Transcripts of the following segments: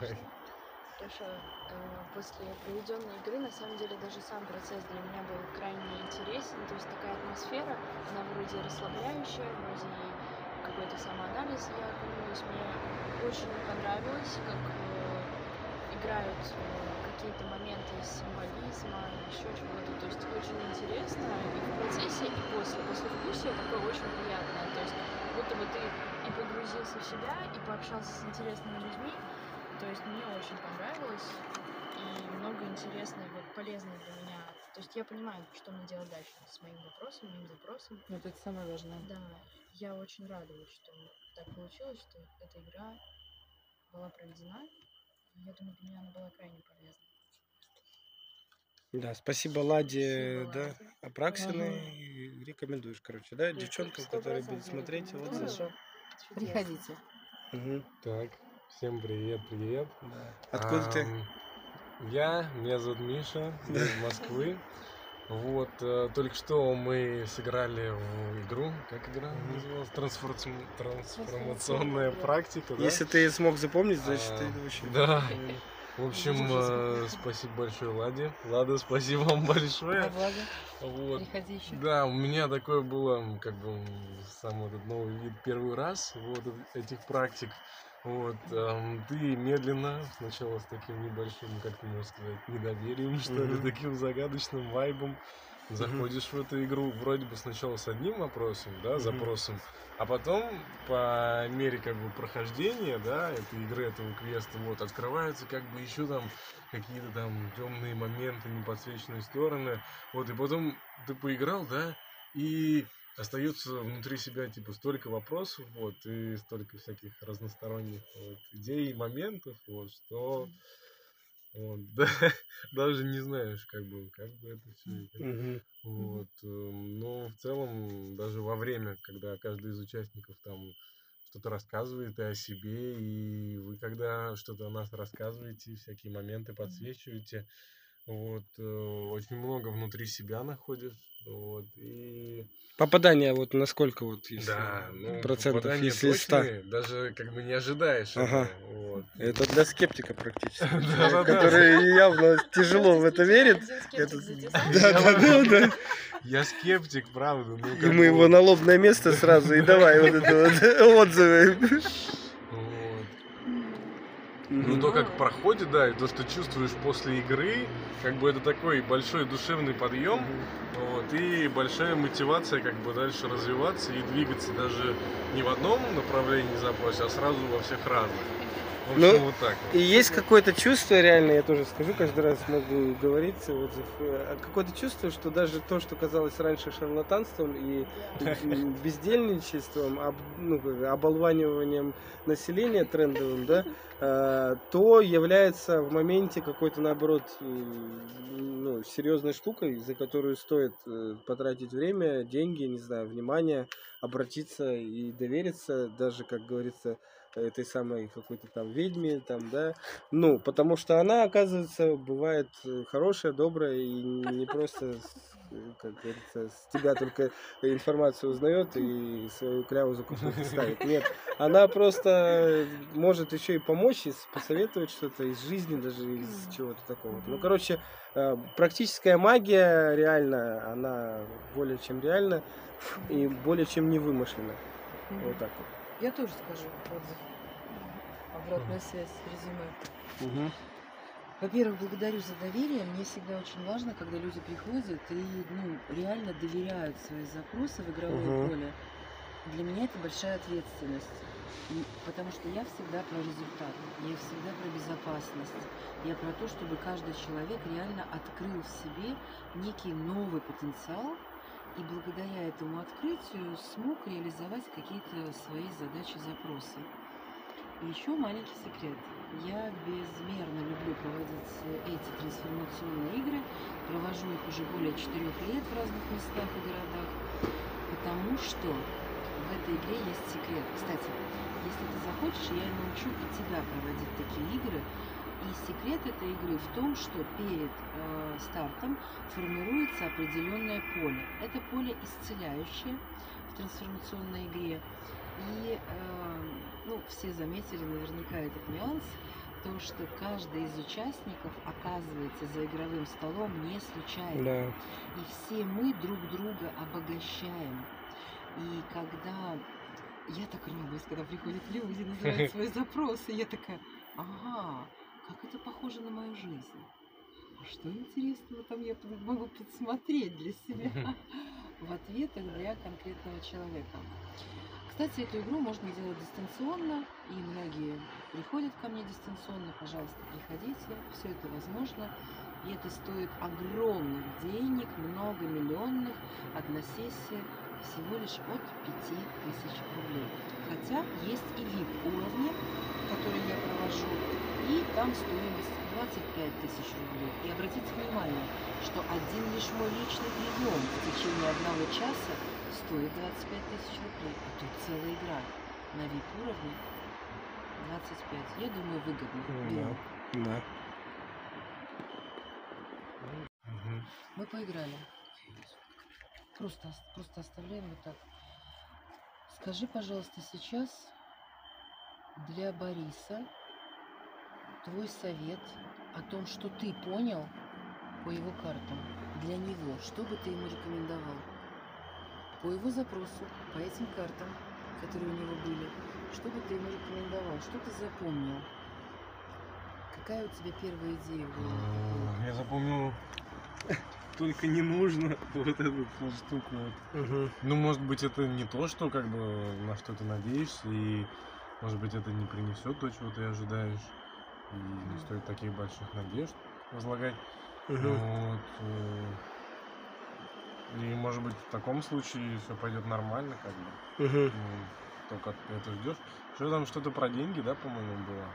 Давай. Хорошо. После проведенной игры, на самом деле, даже сам процесс для меня был крайне интересен. То есть такая атмосфера, она вроде расслабляющая, вроде какой-то самоанализ я окунулась. Мне очень понравилось, как играют какие-то моменты из символизма, еще чего-то. То есть очень интересно и в процессе, и после вкусия такое очень приятное. То есть будто бы ты и погрузился в себя, и пообщался с интересными людьми. То есть мне очень понравилось, и много интересного, полезного для меня. То есть я понимаю, что мне делать дальше с моим вопросом, моим запросом. Вот это самое важное. Да, я очень радуюсь, что так получилось, что эта игра была проведена. Я думаю, для меня она была крайне полезна. Да, спасибо Ладе, спасибо, да, Апраксиной. Рекомендуешь, короче, да, девчонкам, которые будут смотреть. Вот зашел. Приходите. Угу. Так. Всем привет, привет. Да. Откуда ты? Меня зовут Миша, я из Москвы. Вот, только что мы сыграли в игру, как игра называлась? Трансформационная практика. Да? Если ты смог запомнить, значит ты очень... Да. В общем, спасибо большое Ладе. Лада, спасибо вам большое. Вот. Приходи еще. Да, у меня такое было, как бы, сам этот новый вид первый раз, вот, этих практик. Вот, ты медленно, сначала с таким небольшим, как ты можешь сказать, недоверием, что ли, таким загадочным вайбом заходишь в эту игру, вроде бы сначала с одним вопросом, да, запросом, а потом, по мере, как бы, прохождения, да, этой игры, этого квеста, вот, открываются, как бы, еще там какие-то там темные моменты, неподсвеченные стороны, вот, и потом ты поиграл, да, и... Остается внутри себя, типа, столько вопросов, вот, и столько всяких разносторонних, вот, идей, моментов, вот, что, вот, да, даже не знаешь, как бы это все, вот, но в целом, даже во время, когда каждый из участников там что-то рассказывает и о себе, и вы, когда что-то о нас рассказываете, всякие моменты подсвечиваете, вот, очень много внутри себя находишь, вот, и... Попадание вот насколько вот, если да, ну, процентов, если 100? Даже как бы не ожидаешь. Ага. Это, вот. Это для скептика практически, который явно тяжело в это верит. Да. Я скептик, правда. И мы его на лобное место сразу и давай вот это вот отзывы. Ну, то, как проходит, да, и то, что чувствуешь после игры, как бы это такой большой душевный подъем, вот, и большая мотивация, как бы, дальше развиваться и двигаться даже не в одном направлении запроса, а сразу во всех разных. В общем, ну, вот так. Вот. И есть какое-то чувство, реально, я тоже скажу, каждый раз могу говорить, отзыв, какое-то чувство, что даже то, что казалось раньше шарлатанством и бездельничеством, оболваниванием населения трендовым, да, то является в моменте какой-то, наоборот, ну, серьезной штукой, за которую стоит потратить время, деньги, не знаю, внимание, обратиться и довериться, даже, как говорится, этой самой какой-то там ведьме, там, да, ну, потому что она, оказывается, бывает хорошая, добрая и не просто, как говорится, с тебя только информацию узнает и свою кляву за кусок ставит. Нет, она просто может еще и помочь, и посоветовать что-то из жизни, даже из чего-то такого. Ну, короче, практическая магия реально, она более чем реальна и более чем не вымышлена. Вот так вот. Я тоже скажу отзыв, обратную связь, резюме. Во-первых, благодарю за доверие. Мне всегда очень важно, когда люди приходят и реально доверяют свои запросы в игровое поле. Для меня это большая ответственность, потому что я всегда про результат, я всегда про безопасность, я про то, чтобы каждый человек реально открыл в себе некий новый потенциал, и благодаря этому открытию смог реализовать какие-то свои задачи, запросы. И еще маленький секрет. Я безмерно люблю проводить эти трансформационные игры, провожу их уже более 4 лет в разных местах и городах, потому что в этой игре есть секрет. Кстати, если ты захочешь, я научу и тебя проводить такие игры. И секрет этой игры в том, что перед стартом формируется определенное поле. Это поле исцеляющее в трансформационной игре. И все заметили наверняка этот нюанс. то, что каждый из участников оказывается за игровым столом не случайно. Да. И все мы друг друга обогащаем. И когда... Я так радуюсь, когда приходят люди, называют свои запросы. Я такая, ага, как это похоже на мою жизнь. А что интересного там я могу подсмотреть для себя в ответах для конкретного человека. Кстати, эту игру можно делать дистанционно, и многие приходят ко мне дистанционно. Пожалуйста, приходите, все это возможно. И это стоит огромных денег, многомиллионных, одна сессия всего лишь от 5000 рублей. Хотя есть и VIP-уровни, которые я провожу, и там стоимость 25 000 рублей. И обратите внимание, что один лишь мой личный прием в течение 1 часа стоит 25 000 рублей. А тут целая игра на VIP-уровне 25. Я думаю, выгодно. Да. Да. Мы поиграли. Просто оставляем вот так. Скажи, пожалуйста, сейчас для Бориса твой совет о том, что ты понял по его картам, для него. Что бы ты ему рекомендовал? По его запросу, по этим картам, которые у него были, что бы ты ему рекомендовал? Что ты запомнил? Какая у тебя первая идея была? Я запомнил... Только не нужно вот эту вот штуку. Угу. Ну, может быть, это не то, что как бы на что ты надеешься, и может быть, это не принесет то, чего ты ожидаешь, и не стоит таких больших надежд возлагать. Угу. Вот. И может быть, в таком случае все пойдет нормально, как бы. Угу. Ну, то, как ты это ждешь. Что там, что-то про деньги, да, по-моему, было.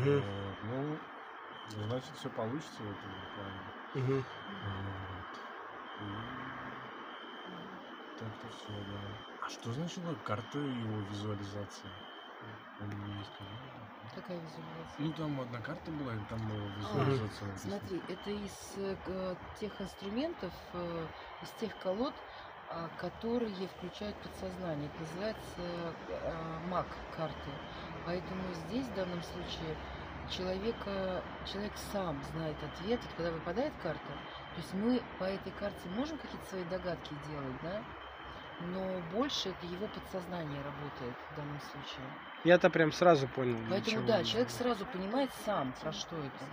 Угу. Вот. Ну, значит, все получится в этом плане. Угу. Вот. Так-то все, да. А что значила карта его визуализации? Он не сказал. Какая визуализация? Ну, там одна карта была, и там была визуализация. А, смотри, это из тех инструментов, из тех колод, которые включают подсознание. Это называется маг-карты. Поэтому здесь, в данном случае, человек сам знает ответ, вот когда выпадает карта, то есть мы по этой карте можем какие-то свои догадки делать, да, но больше это его подсознание работает в данном случае. Я-то прям сразу понял. Поэтому да, человек сразу понимает сам, про что это.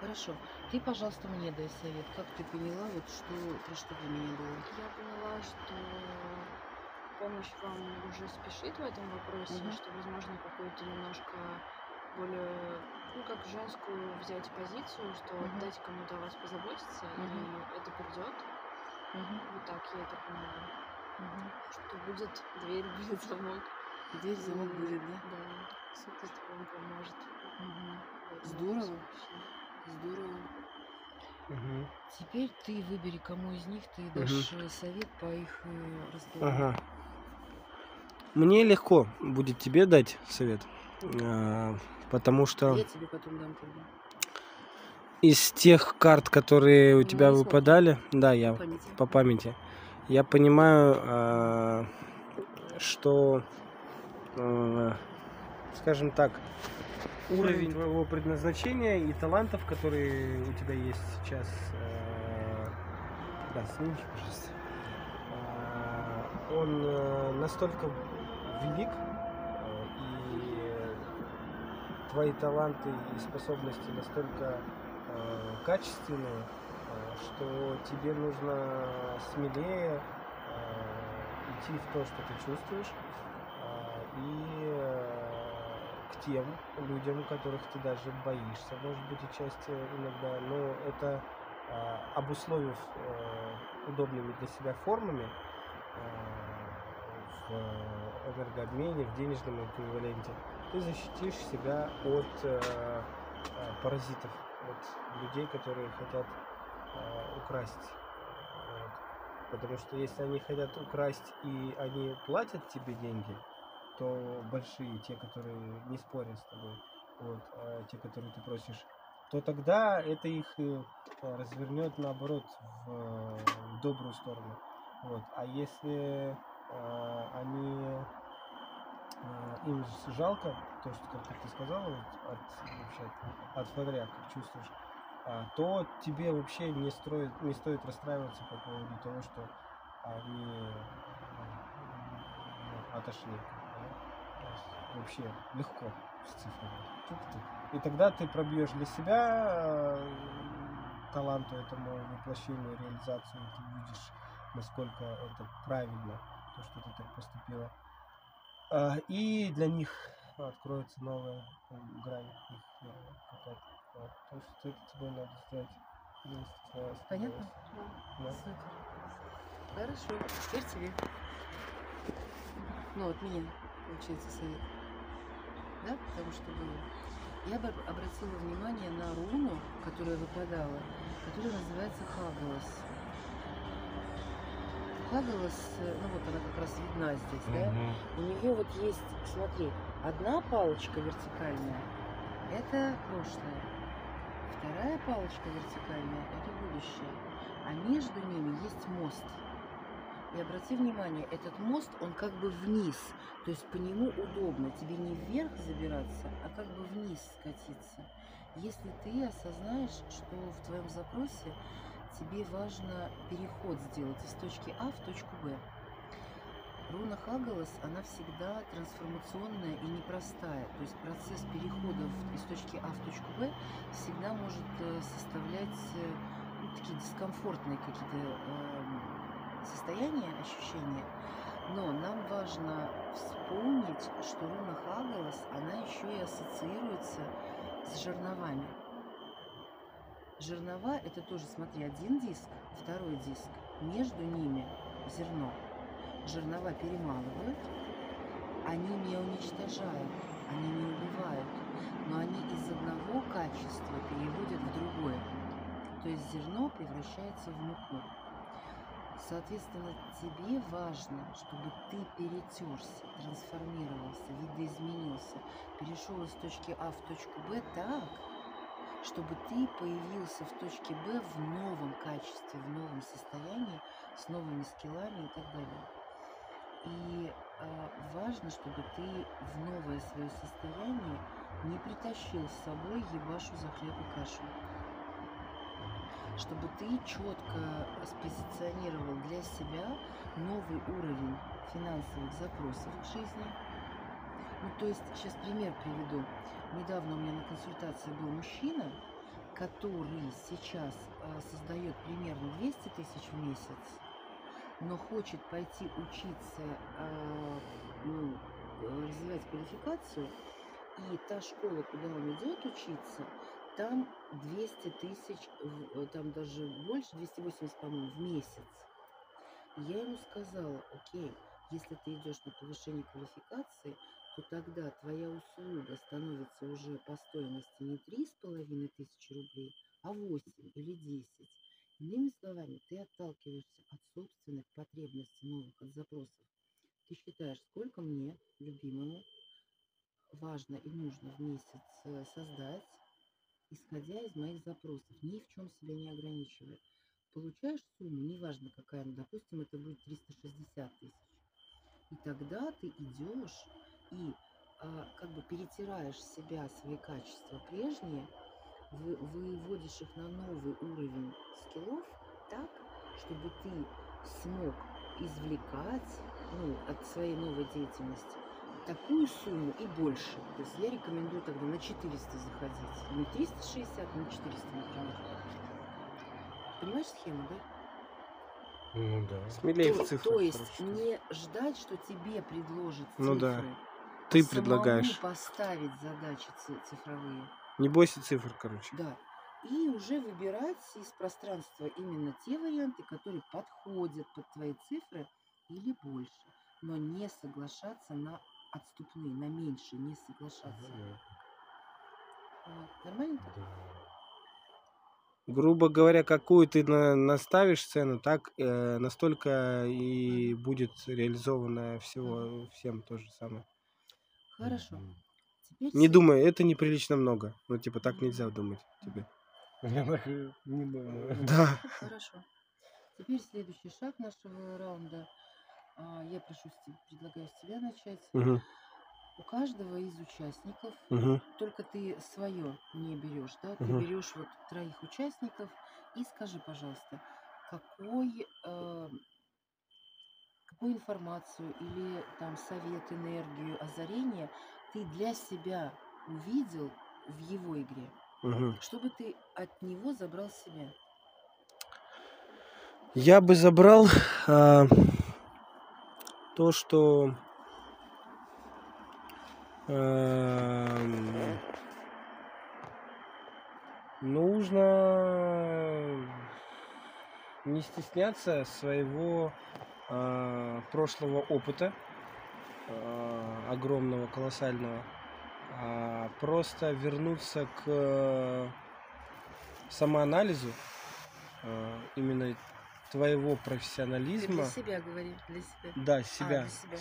Хорошо. Ты, пожалуйста, мне дай совет, как ты поняла, вот что, про что для меня было. Я поняла, что... помощь вам уже спешит в этом вопросе, что, возможно, какую-то немножко более, ну, как женскую взять позицию, что дать кому-то о вас позаботиться, и это придет. Вот так я это понимаю. Что будет дверь, будет замок. Дверь, замок будет, да? Да. Супер, что вам поможет. Вот. Здорово. Здорово. Угу. Теперь ты выбери, кому из них ты дашь совет по их разговору. Ага. Мне легко будет тебе дать совет, потому что я тебе потом дам, когда... из тех карт, которые у тебя выпадали, да, я по памяти, я понимаю, что, скажем так, уровень твоего предназначения и талантов, которые у тебя есть сейчас, да, снимешь, пожалуйста, он настолько велик, и твои таланты и способности настолько качественные, что тебе нужно смелее идти в то, что ты чувствуешь, и к тем людям, которых ты даже боишься, может быть, отчасти иногда, но это обусловив удобными для себя формами в энергообмене, в денежном эквиваленте, ты защитишь себя от паразитов, от людей, которые хотят украсть. Потому что если они хотят украсть и они платят тебе деньги, то большие, те, которые не спорят с тобой, вот, а те, которые ты просишь, то тогда это их развернет, наоборот, в добрую сторону. Вот. А если они им жалко то, что, как ты сказала, вот от фонаря, как чувствуешь, то тебе вообще не стоит расстраиваться по поводу того, что они отошли. Вообще легко с цифрами. И тогда ты пробьешь для себя таланту этому воплощению, реализацию, ты увидишь, насколько это правильно, то, что ты так поступила. И для них откроется новая грань, то, что тебе надо сделать. Понятно? Да. Хорошо, теперь тебе. Ну, от меня получается совет, да, потому что было. Я бы обратила внимание на руну, которая выпадала, которая называется Хагалаз. Хагалаз, ну вот она как раз видна здесь, да? У нее вот есть, смотри, одна палочка вертикальная – это прошлое, вторая палочка вертикальная – это будущее, а между ними есть мост. И обрати внимание, этот мост, он как бы вниз, то есть по нему удобно, тебе не вверх забираться, а как бы вниз скатиться. Если ты осознаешь, что в твоем запросе тебе важно переход сделать из точки А в точку Б. Руна Хагалаз, она всегда трансформационная и непростая, то есть процесс перехода из точки А в точку Б всегда может составлять ну, такие дискомфортные какие-то состояние, ощущение, но нам важно вспомнить, что руна Хагалаз, она еще и ассоциируется с жерновами. Жернова – это тоже, смотри, один диск, второй диск, между ними зерно. Жернова перемалывают, они не уничтожают, они не убивают, но они из одного качества переводят в другое, то есть зерно превращается в муку. Соответственно, тебе важно, чтобы ты перетерся, трансформировался, видоизменился, перешел из точки А в точку Б так, чтобы ты появился в точке Б в новом качестве, в новом состоянии, с новыми скиллами и так далее. И важно, чтобы ты в новое свое состояние не притащил с собой ебашу за хлеб и кашу. Чтобы ты четко спозиционировал для себя новый уровень финансовых запросов в жизни. Ну, то есть, сейчас пример приведу. Недавно у меня на консультации был мужчина, который сейчас создает примерно 200 тысяч в месяц, но хочет пойти учиться, развивать квалификацию. И та школа, куда он идет учиться, там 200 тысяч, там даже больше, 280, по-моему, в месяц. Я ему сказала, окей, если ты идешь на повышение квалификации, то тогда твоя услуга становится уже по стоимости не 3,5 тысячи рублей, а 8 или 10. Иными словами, ты отталкиваешься от собственных потребностей новых, от запросов. Ты считаешь, сколько мне, любимому, важно и нужно в месяц создать, исходя из моих запросов, ни в чем себя не ограничивая. Получаешь сумму, неважно какая, ну, допустим, это будет 360 тысяч. И тогда ты идешь и как бы перетираешь себя, свои качества прежние, выводишь их на новый уровень скиллов так, чтобы ты смог извлекать от своей новой деятельности такую сумму и больше. То есть я рекомендую тогда на 400 заходить. Не 360, на 400, например. Понимаешь схему, да? Ну да. Смелее в цифрах. То есть не ждать, что тебе предложат цифры. Ну да. Ты предлагаешь. Поставить задачи цифровые. Не бойся цифр, короче. Да. И уже выбирать из пространства именно те варианты, которые подходят под твои цифры или больше. Но не соглашаться на отступные, на меньше, не соглашаться. Вот. Нормально? Да. Грубо говоря, какую ты наставишь цену, так настолько и будет реализовано всего, всем то же самое. Хорошо. Теперь не думай, это неприлично много. Ну, типа, так нельзя думать тебе. Я так не думаю. Да. Хорошо. Теперь следующий шаг нашего раунда. Я предлагаю с тебя начать. у каждого из участников, только ты свое не берешь, да? Ты берешь вот троих участников и скажи, пожалуйста, какую информацию или там совет, энергию, озарение ты для себя увидел в его игре, чтобы ты от него забрал себе? Я бы забрал то, что нужно не стесняться своего прошлого опыта, огромного, колоссального, просто вернуться к самоанализу именно твоего профессионализма. Ты для себя говоришь, для себя. Да, себя, для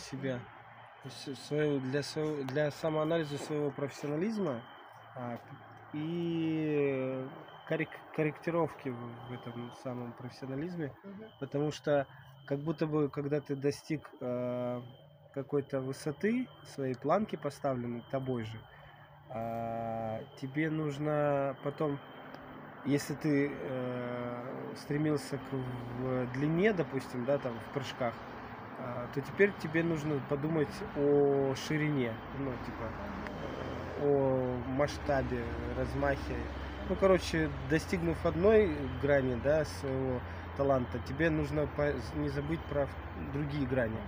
себя. Для самоанализа своего профессионализма и корректировки в этом самом профессионализме, потому что как будто бы, когда ты достиг какой-то высоты, своей планки поставленной тобой же, тебе нужно потом, если ты стремился к длине, допустим, да, там в прыжках, то теперь тебе нужно подумать о ширине, ну, типа, о масштабе, размахе. Ну, короче, достигнув одной грани, да, своего таланта, тебе нужно не забыть про другие грани.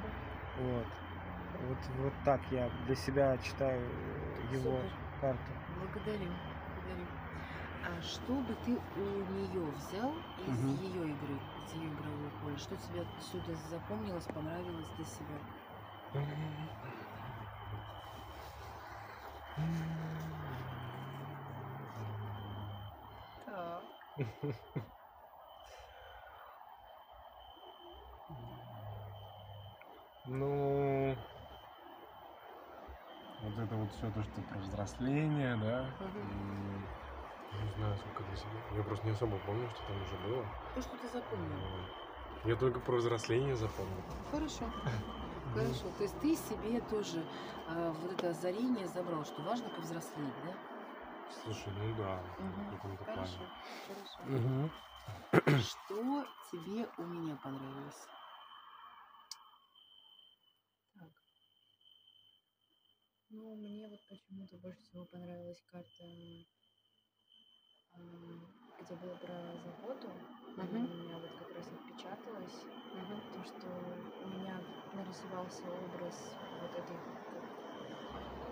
Вот так я для себя читаю его карту. Благодарю. А что бы ты у нее взял из ее игры, из ее игрового поля? Что тебе отсюда запомнилось, понравилось для себя? Так. Ну, вот это вот все то, что про взросление, да? Не знаю, сколько для себя. Я просто не особо помню, что там уже было. То, что ты запомнил. Я только про взросление запомнил. Хорошо. Хорошо. То есть ты себе тоже вот это озарение забрал, что важно повзрослеть, да? Слушай, ну да. Хорошо. Хорошо. Что тебе у меня понравилось? Так. Ну, мне вот почему-то больше всего понравилась карта, где было про заботу, у меня вот как раз отпечаталось, потому что у меня нарисовался образ вот этой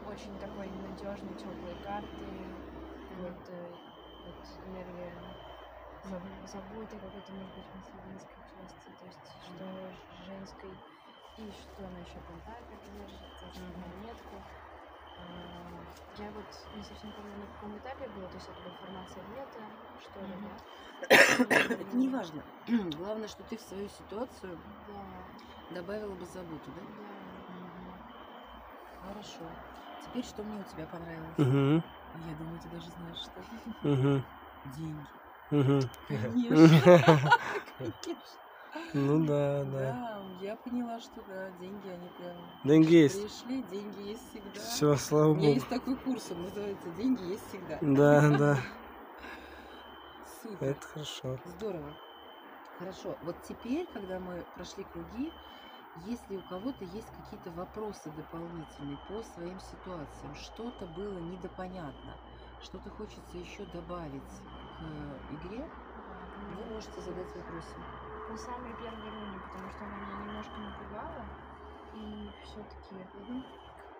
очень такой надежной, теплой карты, вот энергия заботы какой-то, может быть, материнской части, то есть что женской, и что она еще контакт держится, монетку. Я вот не совсем помню, на каком этапе была, то есть это была формация лета, что ли, да? Это не важно. Главное, что ты в свою ситуацию добавила бы заботу, да? Да. Хорошо. Теперь что мне у тебя понравилось? Я думаю, ты даже знаешь, что. Деньги. Конечно. Ну да. Да, я поняла, что да, деньги, они прям... Деньги есть. Пришли, деньги есть всегда. Все, слава Богу. У меня есть такой курс, он называется «Деньги есть всегда». Да. Супер. Это хорошо. Здорово. Хорошо. Вот теперь, когда мы прошли круги, если у кого-то есть какие-то вопросы дополнительные по своим ситуациям, что-то было недопонятно, что-то хочется еще добавить к игре, вы можете задать вопросы. На самой первой руне, потому что она меня немножко напугала, и все-таки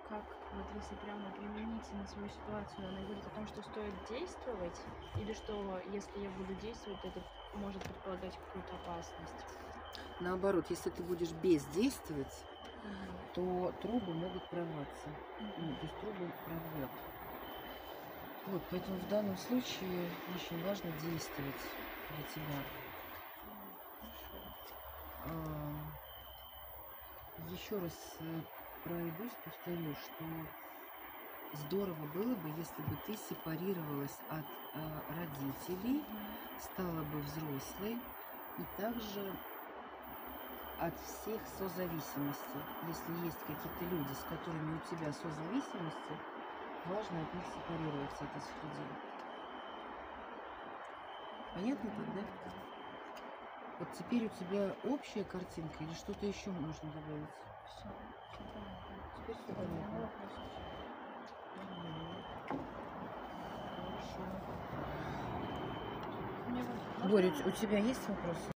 как вот если прямо применить на свою ситуацию, она говорит о том, что стоит действовать, или что если я буду действовать, это может предполагать какую-то опасность. Наоборот, если ты будешь бездействовать, то трубы могут прорваться, то есть трубы прорвет. Вот, поэтому в данном случае очень важно действовать для тебя. Еще раз пройдусь, повторю, что здорово было бы, если бы ты сепарировалась от родителей, стала бы взрослой и также от всех созависимостей. Если есть какие-то люди, с которыми у тебя созависимости, важно от них сепарироваться, от этих людей. Понятно так, да? Вот теперь у тебя общая картинка или что-то еще можно добавить? Все. Теперь все понятно. Хорошо. Боря, у тебя есть вопросы?